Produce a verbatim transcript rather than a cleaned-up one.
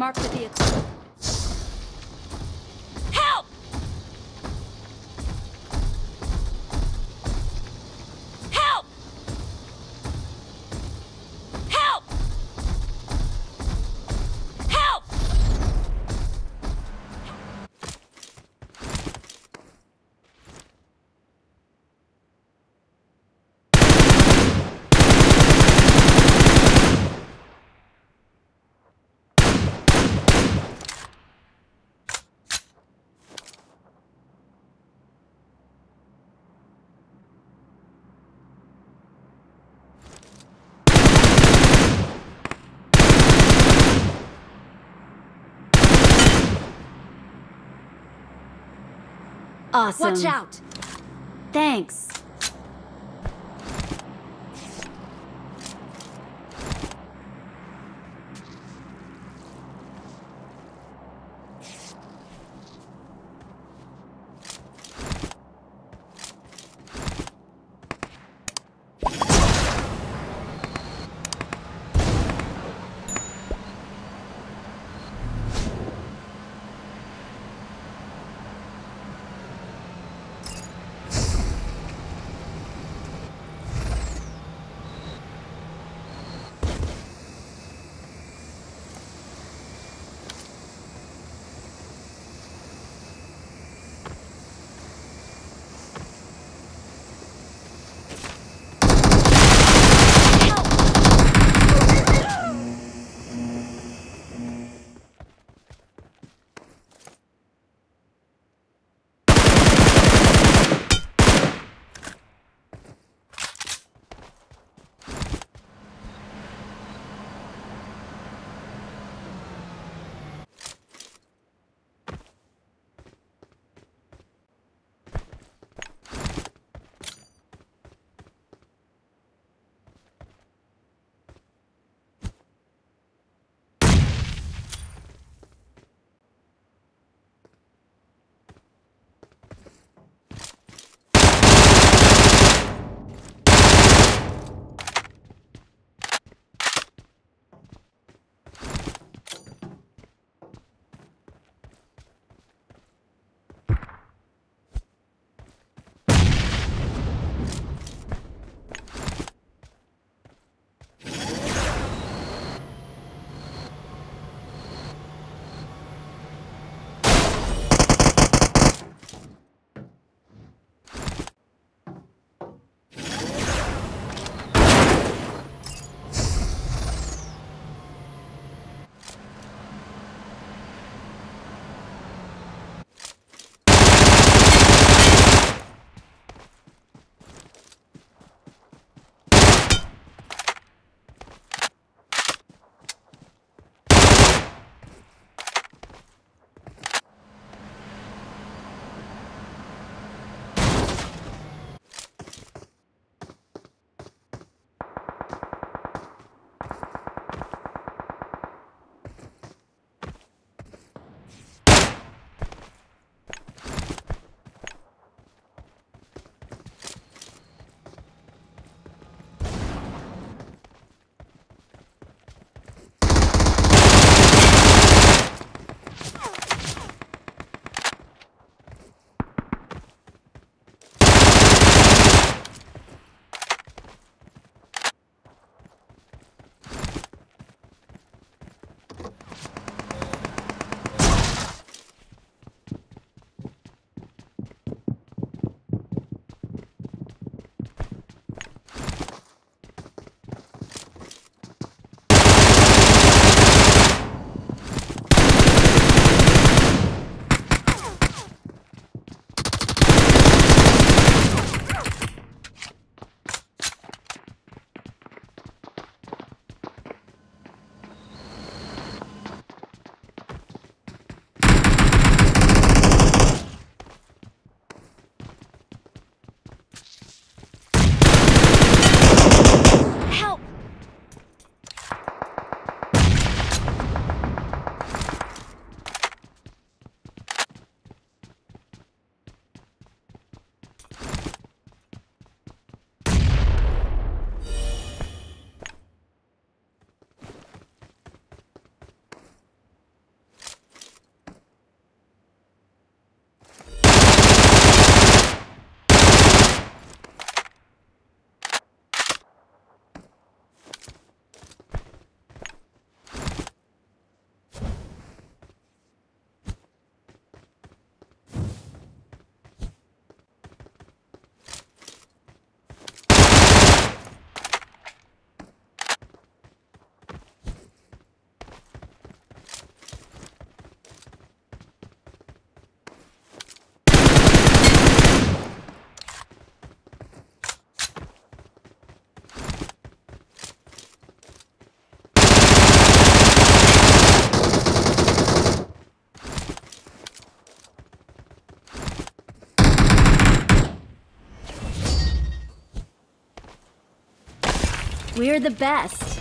Mark the vehicle. Help! Help! Help! Help! Awesome. Watch out. Thanks. We're the best.